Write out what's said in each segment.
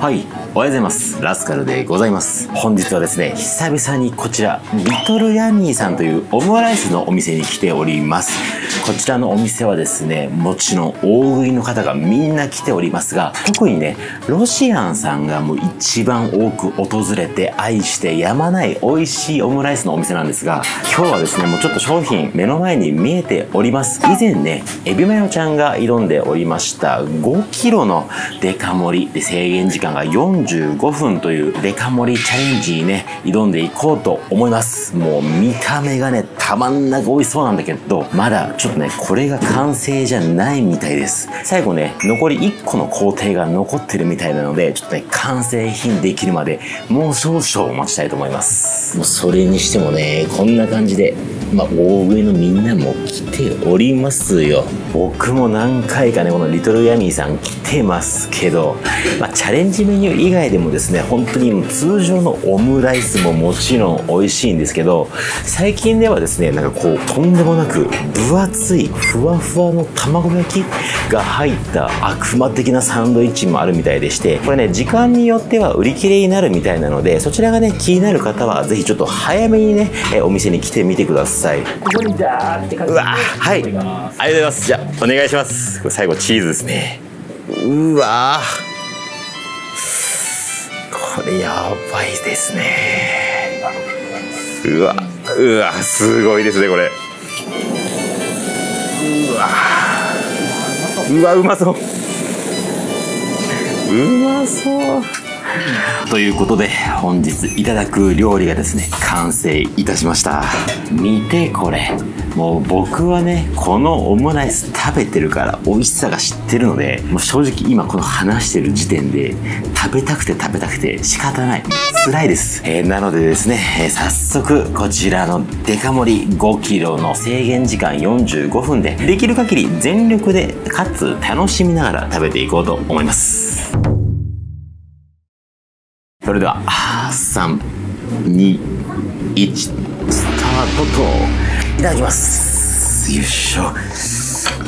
はい、おはようございます。ラスカルでございます。本日はですね、久々にこちら、リトルヤミーさんというオムライスのお店に来ております。こちらのお店はですね、もちろん大食いの方がみんな来ておりますが、特にね、ロシアンさんがもう一番多く訪れて愛してやまない美味しいオムライスのお店なんですが、今日はですね、もうちょっと商品目の前に見えております。以前ね、エビマヨちゃんが挑んでおりました5キロのデカ盛りで制限時間が45分というデカ盛りチャレンジにね、挑んでいこうと思います。もう見た目がね、たまんなく美味しそうなんだけど、まだちょっとね、これが完成じゃないみたいです。最後ね、残り1個の工程が残ってるみたいなので、ちょっとね、完成品できるまでもう少々お待ちしたいと思います。もうそれにしてもね、こんな感じで、まあ、大食いのみんなも来ておりますよ。僕も何回かね、このリトルヤミーさん来てますけど、まあ、チャレンジメニュー以外でもですね、本当に通常のオムライスももちろん美味しいんですけど、最近ではですね、なんかこう、とんでもなく分厚いふわふわの卵焼きが入った悪魔的なサンドイッチもあるみたいでして、これね、時間によっては売り切れになるみたいなので、そちらがね、気になる方はぜひちょっと早めにね、お店に来てみてください。ここにダーって感じで。うわ、はい、ありがとうございます。じゃあお願いします。これ最後チーズですね。うわ、これやばいですね。うわ、うわ、すごいですね、これ。うわ、うわ、うまそう、うまそうということで、本日いただく料理がですね、完成いたしました。見てこれ、もう僕はね、このオムライス食べてるから美味しさが知ってるので、もう正直今この話してる時点で食べたくて食べたくて仕方ない、辛いです、なのでですね、早速こちらのデカ盛り5キロの制限時間45分で、できる限り全力でかつ楽しみながら食べていこうと思います。それでは3、2、1スタートと、いただきます。よいしょ。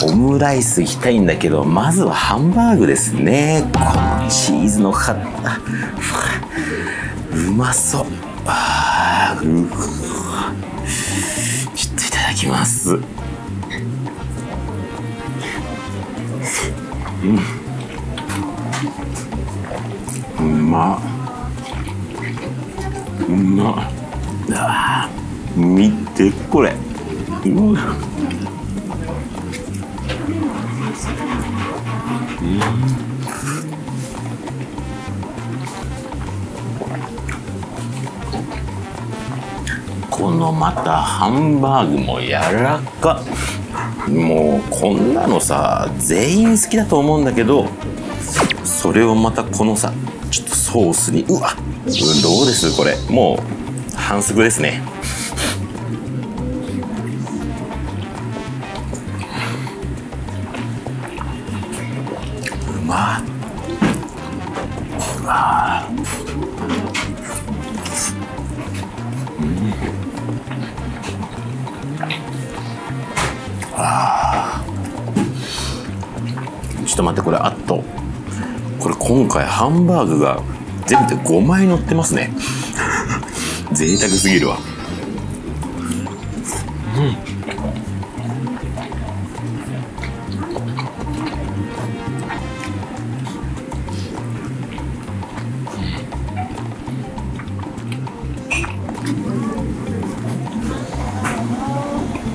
オムライスいきたいんだけど、まずはハンバーグですね。このチーズのかかったうまそう。あー、ちょっといただきます。うん、うまっ、うまっ。あ、見てこれ。うわ、このまたハンバーグも柔らか。もうこんなのさ、全員好きだと思うんだけど、それをまたこのさ、ちょっとソースに。うわ、どうですこれ、もう反則ですね。うまっ。うわ、うん、あ、ちょっと待って、これあっと、これ今回ハンバーグが全部で5枚乗ってますね。贅沢すぎるわ。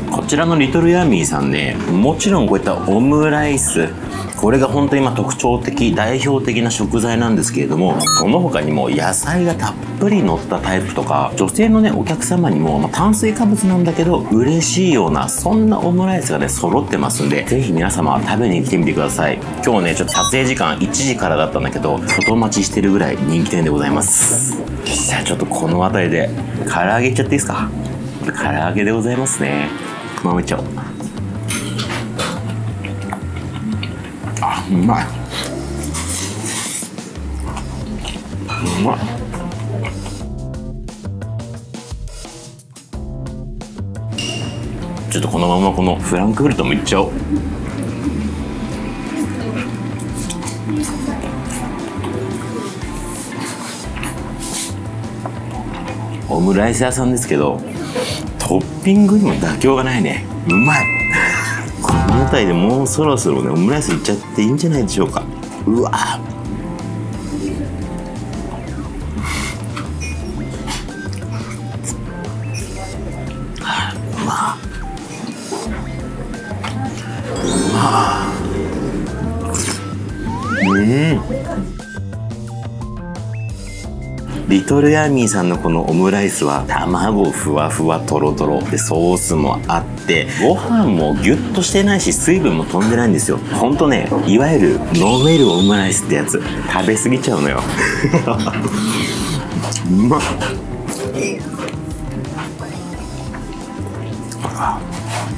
こちらのリトルヤミーさんね、もちろんこういったオムライス、これが本当に今特徴的、代表的な食材なんですけれども、その他にも野菜がたっぷり乗ったタイプとか、女性のね、お客様にも、まあ、炭水化物なんだけど嬉しいような、そんなオムライスがね、揃ってますんで、ぜひ皆様食べに来てみてください。今日ね、ちょっと撮影時間1時からだったんだけど、外待ちしてるぐらい人気店でございます。じゃあちょっとこの辺りで唐揚げいっちゃっていいですか。唐揚げでございますね。豆ちょう、うまい、うまい。ちょっとこのままこのフランクフルトもいっちゃおう。オムライス屋さんですけど、トッピングにも妥協がないね。うまいこの辺りでもうそろそろね、オムライスいっちゃっていいんじゃないでしょうか。うわリトルヤミーさんのこのオムライスは卵ふわふわとろとろで、ソースもあってご飯もギュッとしてないし、水分も飛んでないんですよ。ほんとね、いわゆる飲めるオムライスってやつ。食べ過ぎちゃうのようまっ。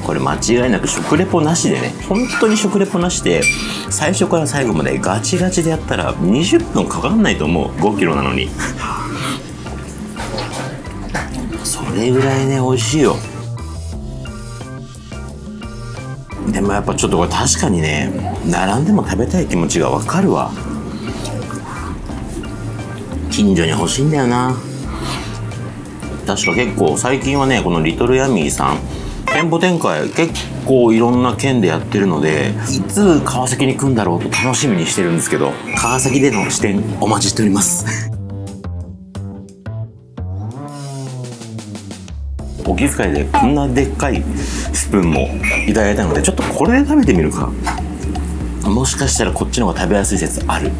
これ間違いなく食レポなしでね、本当に食レポなしで最初から最後までガチガチでやったら20分かかんないと思う。5キロなのにそれぐらいね、美味しいよ。でもやっぱちょっとこれ確かにね、並んでも食べたい気持ちがわかるわ。近所に欲しいんだよな。確か結構最近はね、このリトルヤミーさん店舗展開結構いろんな県でやってるので、いつ川崎に来るんだろうと楽しみにしてるんですけど、川崎での視点お待ちしておりますお気遣いでこんなでっかいスプーンもいただいたので、ちょっとこれで食べてみるか。もしかしたらこっちの方が食べやすい説ある。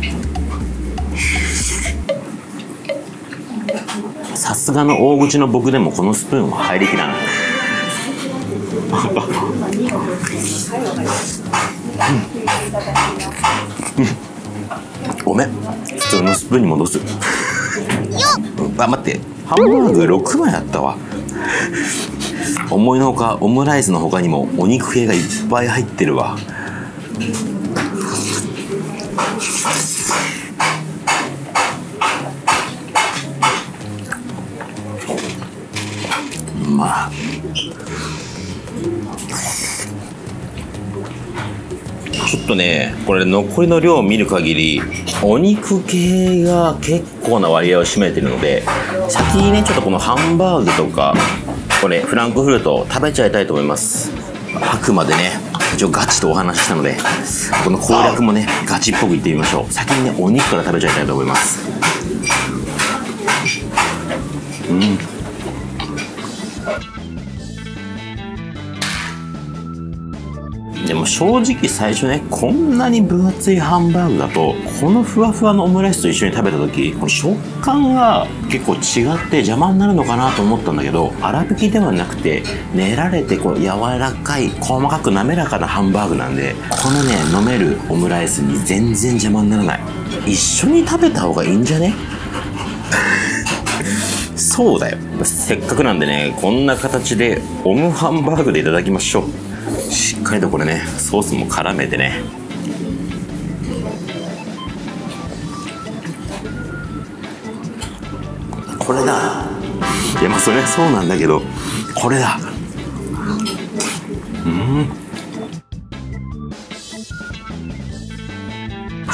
さすがの大口の僕でもこのスプーンは入りきらないごめん、普通のスプーンに戻すあ、待って、ハンバーグが6枚あったわ思いのほかオムライスの他にもお肉系がいっぱい入ってるわ。まあちょっとね、これ残りの量を見る限りお肉系が結構な割合を占めてるので、先にねちょっとこのハンバーグとかこれフランクフルトを食べちゃいたいと思います。あくまでね一応ガチとお話ししたので、この攻略もねガチっぽくいってみましょう。先にねお肉から食べちゃいたいと思います。うん、でも正直最初ね、こんなに分厚いハンバーグだとこのふわふわのオムライスと一緒に食べた時、この食感が結構違って邪魔になるのかなと思ったんだけど、粗挽きではなくて練られてこう柔らかい細かく滑らかなハンバーグなんで、このね飲めるオムライスに全然邪魔にならない。一緒に食べた方がいいんじゃねそうだよ、せっかくなんでねこんな形でオムハンバーグでいただきましょう。しっかりとこれねソースも絡めてね。これだ。いやまあそれはそうなんだけど、これだ。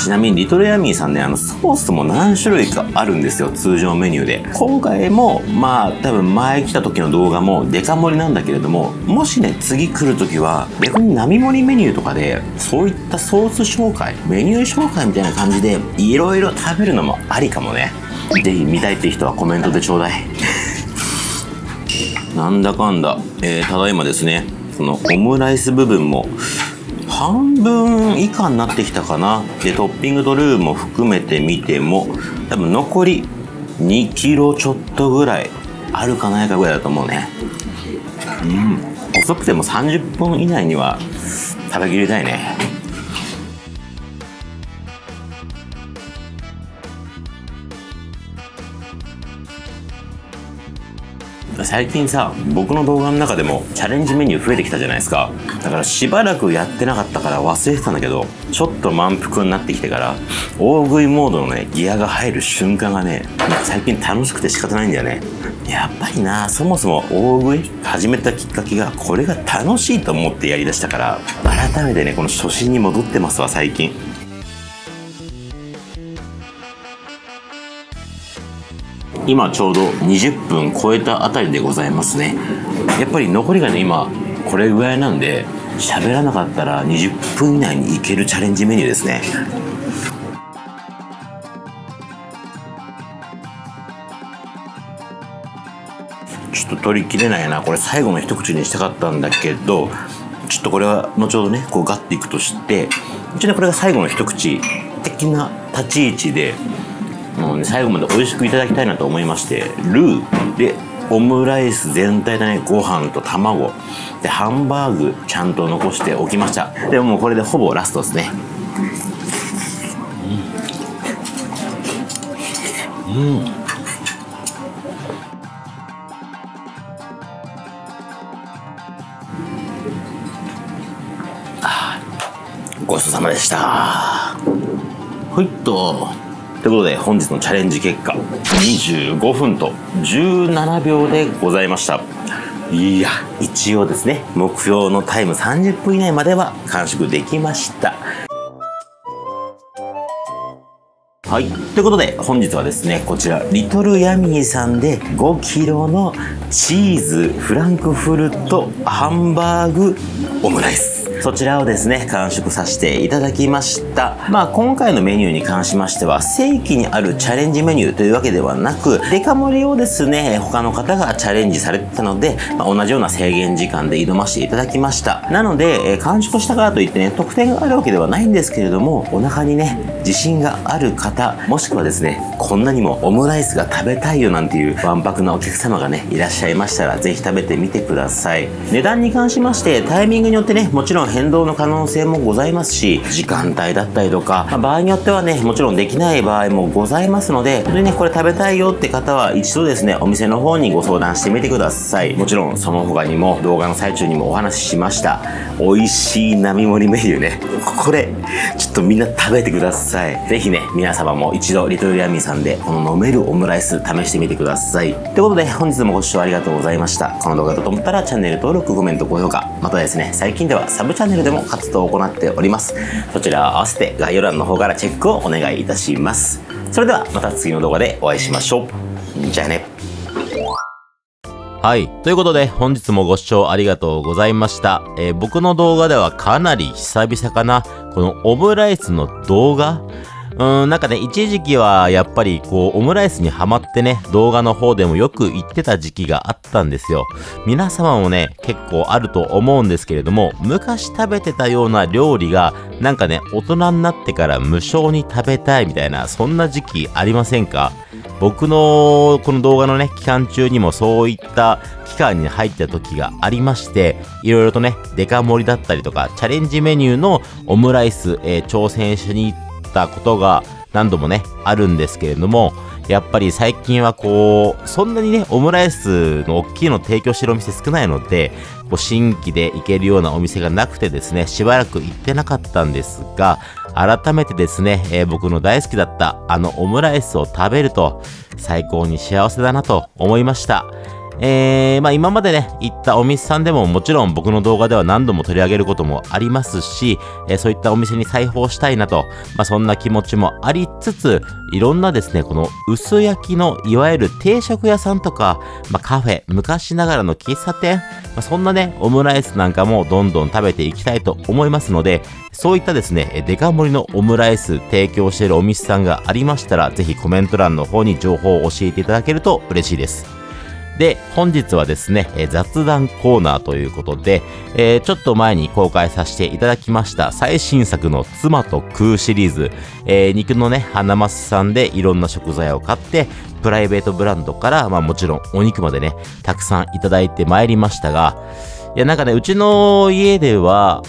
ちなみにリトルヤミーさんね、ソースも何種類かあるんですよ、通常メニューで。今回もまあ多分前来た時の動画もデカ盛りなんだけれども、もしね次来る時は逆に並盛りメニューとかでそういったソース紹介、メニュー紹介みたいな感じでいろいろ食べるのもありかもね。是非見たいって人はコメントでちょうだいなんだかんだ、ただいまですね、そのオムライス部分も半分以下になってきたかな。でトッピングとルーも含めてみても多分残り2キロちょっとぐらいあるかないかぐらいだと思うね。うん、遅くても30分以内には食べきりたいね。最近さ、僕の動画の中でもチャレンジメニュー増えてきたじゃないですか。だからしばらくやってなかったから忘れてたんだけど、ちょっと満腹になってきてから大食いモードのねギアが入る瞬間がね、最近楽しくて仕方ないんだよね。やっぱりな、そもそも大食い始めたきっかけがこれが楽しいと思ってやりだしたから、改めてねこの初心に戻ってますわ最近。今ちょうど20分超えたあたりでございますね。やっぱり残りがね、今これぐらいなんで、喋らなかったら20分以内にいけるチャレンジメニューですね。ちょっと取りきれないな、これ最後の一口にしたかったんだけど、ちょっとこれは後ほどね、こうガッていくとして、一応ねこれが最後の一口的な立ち位置で、もうね、最後まで美味しくいただきたいなと思いまして、ルーでオムライス全体でね、ご飯と卵でハンバーグちゃんと残しておきました。でもうこれでほぼラストですね。うん。ごちそうさまでした。ほいっと。ということで本日のチャレンジ結果25分と17秒でございました。いや、一応ですね、目標のタイム30分以内までは完食できました。はい、ということで本日はですね、こちらリトルヤミーさんで5キロのチーズフランクフルトハンバーグオムライス、そちらをですね、完食させていただきました。まあ今回のメニューに関しましては、正規にあるチャレンジメニューというわけではなく、デカ盛りをですね、他の方がチャレンジされてたので、まあ、同じような制限時間で挑ませていただきました。なので、完食したからといってね、得点があるわけではないんですけれども、お腹にね、自信がある方、もしくはですね、こんなにもオムライスが食べたいよなんていうわんぱくなお客様がね、いらっしゃいましたら、ぜひ食べてみてください。値段に関しまして、タイミングによってね、もちろん変動の可能性もございますし、時間帯だったりとか、まあ、場合によってはね、もちろんできない場合もございますので、本当にね、これ食べたいよって方は一度ですね、お店の方にご相談してみてください。もちろんその他にも動画の最中にもお話ししました美味しい並盛りメニューね、これちょっとみんな食べてください。ぜひね、皆様も一度リトルヤミーさんでこの飲めるオムライス試してみてください。ということで本日もご視聴ありがとうございました。この動画だと思ったらチャンネル登録、コメント、高評価、またですね、最近ではサブチャンネルでも活動を行っております。そちらを合わせて概要欄の方からチェックをお願いいたします。それではまた次の動画でお会いしましょう。じゃあね。はい。ということで、本日もご視聴ありがとうございました。僕の動画ではかなり久々かな。このオムライスの動画なんかね、一時期はやっぱりこう、オムライスにハマってね、動画の方でもよく言ってた時期があったんですよ。皆様もね、結構あると思うんですけれども、昔食べてたような料理が、なんかね、大人になってから無償に食べたいみたいな、そんな時期ありませんか？僕のこの動画のね、期間中にもそういった期間に入った時がありまして、いろいろとね、デカ盛りだったりとか、チャレンジメニューのオムライス、挑戦しに行って、たことが何度もねあるんですけれども、やっぱり最近はこうそんなにねオムライスの大きいの提供してるお店少ないので、こう新規で行けるようなお店がなくてですね、しばらく行ってなかったんですが、改めてですね、僕の大好きだったあのオムライスを食べると最高に幸せだなと思いました。まあ今までね、行ったお店さんでももちろん僕の動画では何度も取り上げることもありますし、そういったお店に再訪したいなと、まあそんな気持ちもありつつ、いろんなですね、この薄焼きのいわゆる定食屋さんとか、まあカフェ、昔ながらの喫茶店、まあ、そんなね、オムライスなんかもどんどん食べていきたいと思いますので、そういったですね、デカ盛りのオムライス提供しているお店さんがありましたら、ぜひコメント欄の方に情報を教えていただけると嬉しいです。で、本日はですね、雑談コーナーということで、ちょっと前に公開させていただきました最新作の妻と食うシリーズ、肉のね、ハナマスさんでいろんな食材を買って、プライベートブランドから、まあもちろんお肉までね、たくさんいただいてまいりましたが、いやなんかね、うちの家では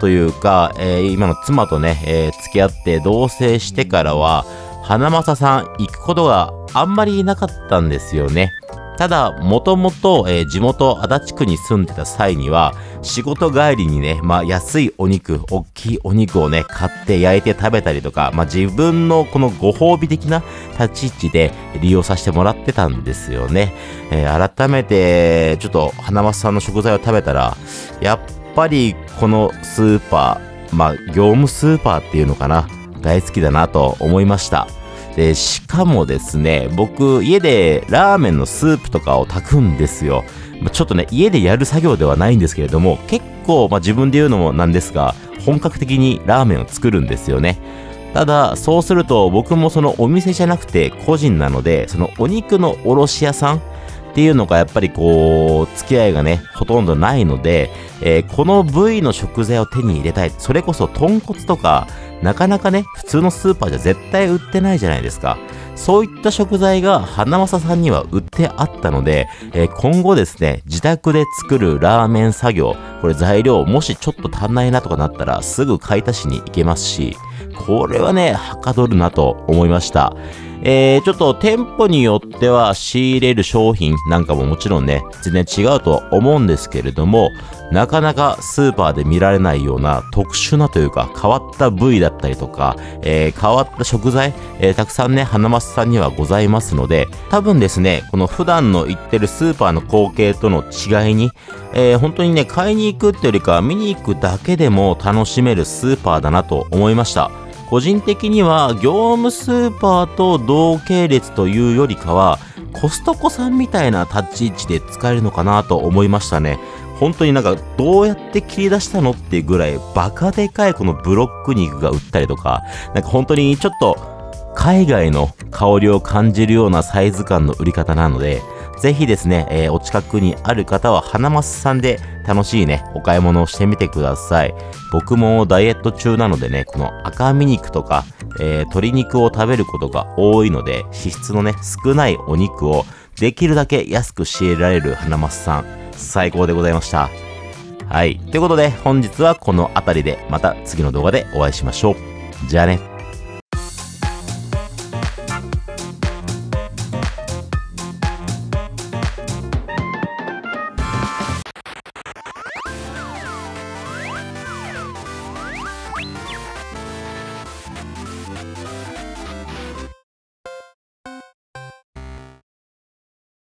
というか、今の妻とね、付き合って同棲してからは、花正さん行くことがあんまりなかったんですよね。ただ、もともと地元足立区に住んでた際には、仕事帰りにね、まあ安いお肉、大きいお肉をね、買って焼いて食べたりとか、まあ自分のこのご褒美的な立ち位置で利用させてもらってたんですよね。改めて、ちょっと花正さんの食材を食べたら、やっぱりこのスーパー、まあ業務スーパーっていうのかな、大好きだなと思いました。で、しかもですね、僕、家でラーメンのスープとかを炊くんですよ。ちょっとね、家でやる作業ではないんですけれども、結構、自分で言うのもなんですが、本格的にラーメンを作るんですよね。ただ、そうすると僕もそのお店じゃなくて個人なので、そのお肉の卸屋さんっていうのがやっぱりこう、付き合いがね、ほとんどないので、この部位の食材を手に入れたい。それこそ豚骨とか、なかなかね、普通のスーパーじゃ絶対売ってないじゃないですか。そういった食材が花正さんには売ってあったので、今後ですね、自宅で作るラーメン作業、これ材料もしちょっと足んないなとかなったらすぐ買い足しに行けますし、これはね、はかどるなと思いました。ちょっと店舗によっては仕入れる商品なんかももちろんね、全然違うとは思うんですけれども、なかなかスーパーで見られないような特殊なというか変わった部位だったりとか、変わった食材、たくさんね、花正さんにはございますので、多分ですね、この普段の行ってるスーパーの光景との違いに、本当にね、買いに行くってよりか見に行くだけでも楽しめるスーパーだなと思いました。個人的には業務スーパーと同系列というよりかはコストコさんみたいな立ち位置で使えるのかなと思いましたね。本当になんかどうやって切り出したのっていうぐらいバカでかいこのブロック肉が売ったりとか、なんか本当にちょっと海外の香りを感じるようなサイズ感の売り方なので、ぜひですね、お近くにある方は花正さんで楽しいね、お買い物をしてみてください。僕もダイエット中なのでね、この赤身肉とか、鶏肉を食べることが多いので、脂質のね、少ないお肉をできるだけ安く仕入れられる花正さん、最高でございました。はい。ということで、本日はこの辺りで、また次の動画でお会いしましょう。じゃあね。